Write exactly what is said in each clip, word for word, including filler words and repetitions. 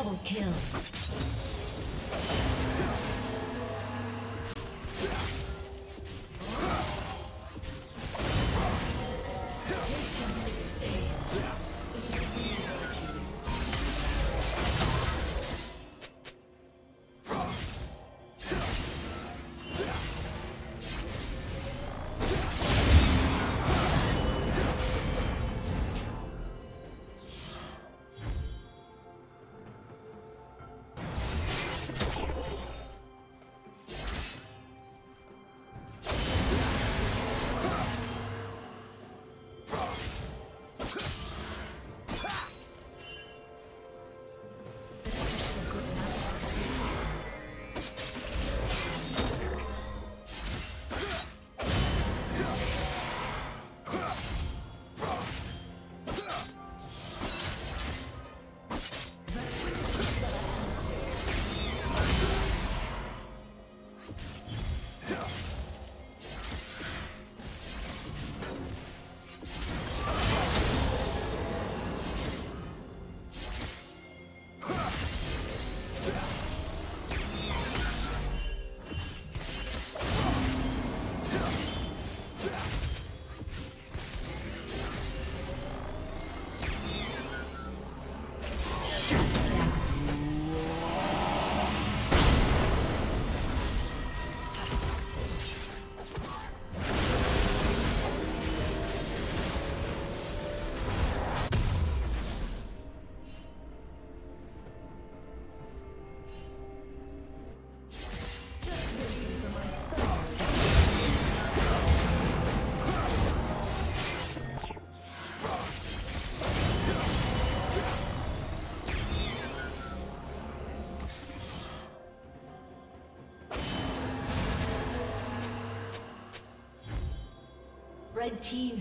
Double kill. Red team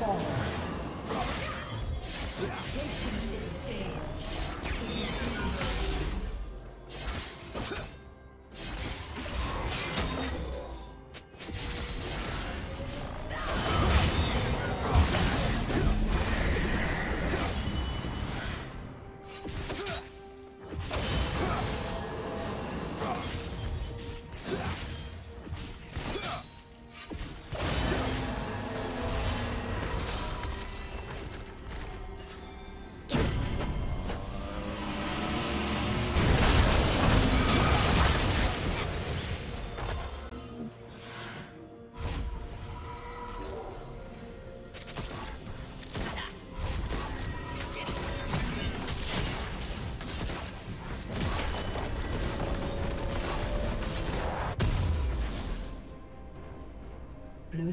Forward. Blue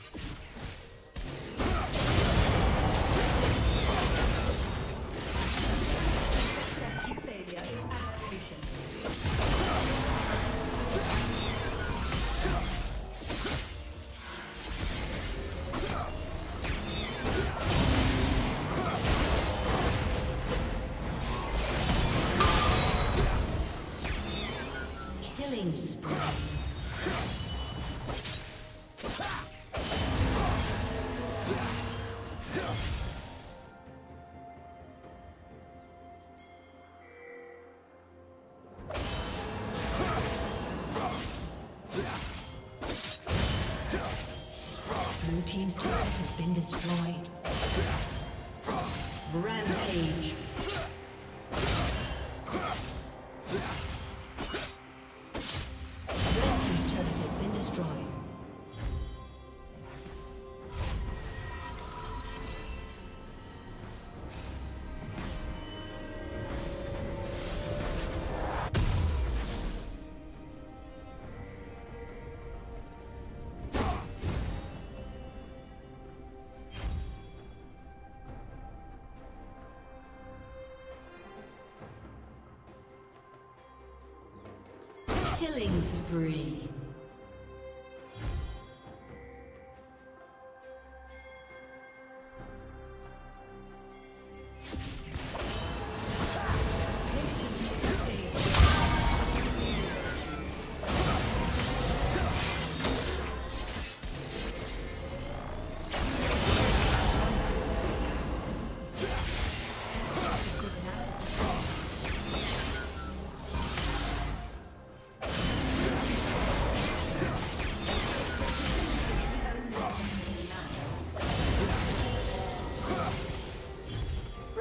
Killing spree. Team's turret has been destroyed. Rampage. Killing spree.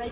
The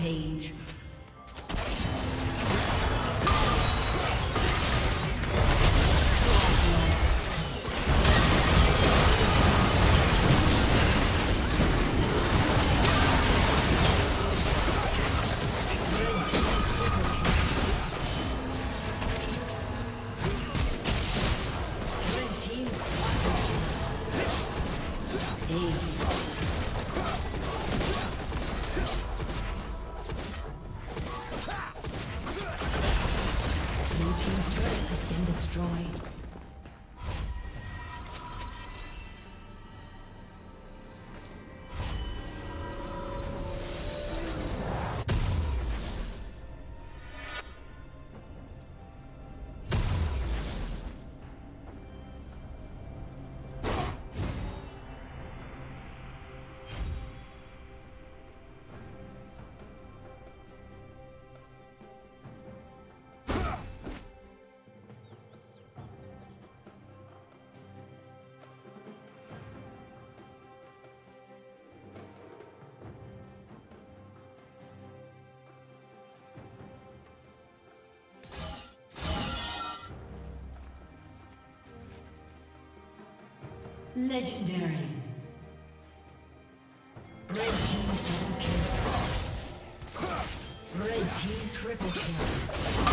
Page. Blue team's turret has been destroyed. Legendary. Red team double kill. Red team triple kill.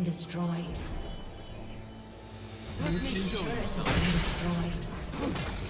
Destroyed. Your team's turret has been destroyed.